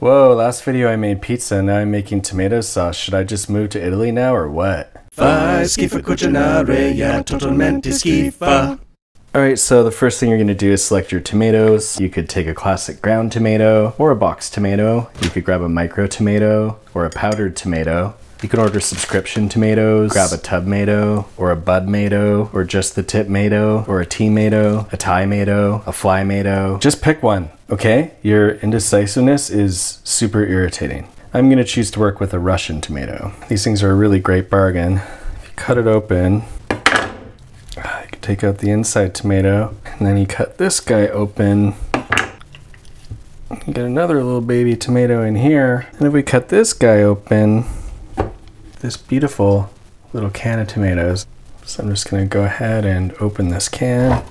Whoa, last video I made pizza and now I'm making tomato sauce. Should I just move to Italy now or what? Alright, so the first thing you're going to do is select your tomatoes. You could take a classic ground tomato or a box tomato. You could grab a micro tomato or a powdered tomato. You can order subscription tomatoes, grab a tub tomato, or a bud tomato, or just the tip tomato, or a tea tomato, a tie tomato, a fly tomato. Just pick one, okay? Your indecisiveness is super irritating. I'm gonna choose to work with a Russian tomato. These things are a really great bargain. If you cut it open, you can take out the inside tomato, and then you cut this guy open. You get another little baby tomato in here. And if we cut this guy open, this beautiful little can of tomatoes. So I'm just gonna go ahead and open this can.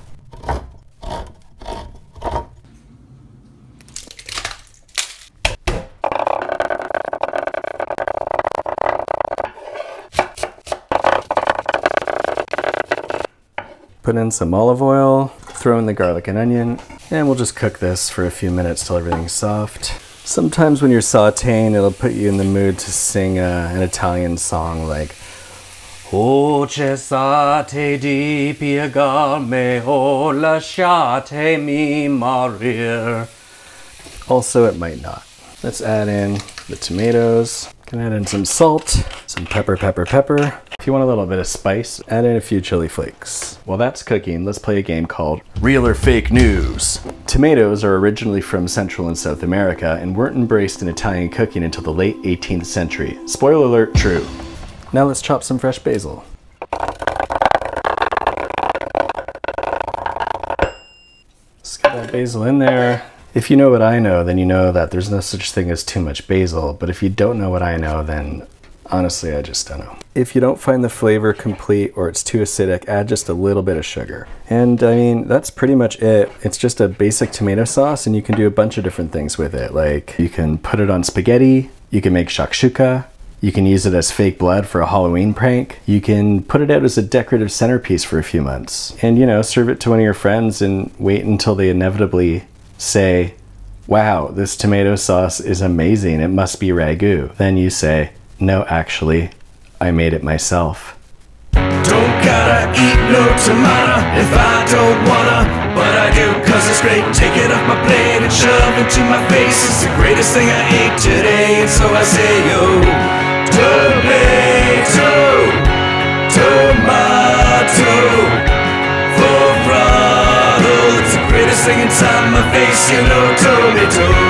Put in some olive oil, throw in the garlic and onion, and we'll just cook this for a few minutes till everything's soft. Sometimes when you're sauteing, it'll put you in the mood to sing an Italian song like O cessate di piegarmi, o lasciatemi morire. Also, it might not. Let's add in the tomatoes. Can add in some salt, some pepper. If you want a little bit of spice, add in a few chili flakes. While that's cooking, let's play a game called Real or Fake News. Tomatoes are originally from Central and South America and weren't embraced in Italian cooking until the late 18th century. Spoiler alert, true. Now let's chop some fresh basil. Let's get that basil in there. If you know what I know, then you know that there's no such thing as too much basil, but if you don't know what I know, then honestly, I just don't know. If you don't find the flavor complete or it's too acidic, add just a little bit of sugar. And I mean, that's pretty much it. It's just a basic tomato sauce and you can do a bunch of different things with it. Like you can put it on spaghetti, you can make shakshuka, you can use it as fake blood for a Halloween prank. You can put it out as a decorative centerpiece for a few months. And you know, serve it to one of your friends and wait until they inevitably say, wow, this tomato sauce is amazing. It must be ragu. Then you say, no, actually, I made it myself. Don't gotta eat no tomato if I don't wanna, but I do cause it's great. Take it off my plate and shove it to my face. It's the greatest thing I ate today, and so I say, yo, tomato, tomato, full throttle. It's the greatest thing inside my face, you know, tomato.